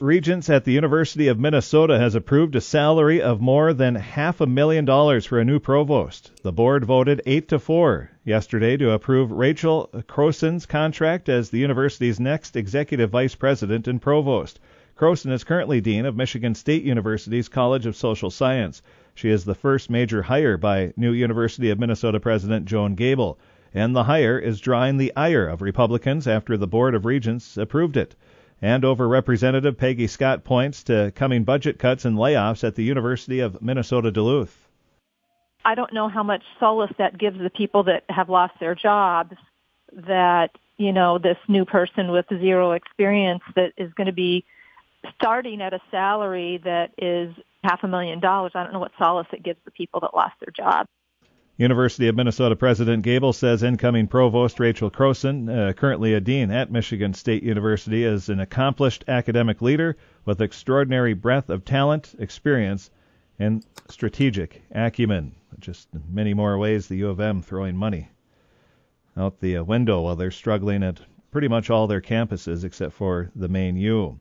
Regents at the University of Minnesota has approved a salary of more than $500,000 for a new provost. The board voted 8-4 yesterday to approve Rachel Croson's contract as the university's next executive vice president and provost. Croson is currently dean of Michigan State University's College of Social Science. She is the first major hire by new University of Minnesota President Joan Gable, and the hire is drawing the ire of Republicans after the Board of Regents approved it. Andover Representative Peggy Scott points to coming budget cuts and layoffs at the University of Minnesota Duluth. I don't know how much solace that gives the people that have lost their jobs that, you know, this new person with zero experience that is going to be starting at a salary that is $500,000. I don't know what solace it gives the people that lost their job. University of Minnesota President Gable says incoming Provost Rachel Croson, currently a dean at Michigan State University, is an accomplished academic leader with extraordinary breadth of talent, experience, and strategic acumen. Just in many more ways the U of M throwing money out the window while they're struggling at pretty much all their campuses except for the main U.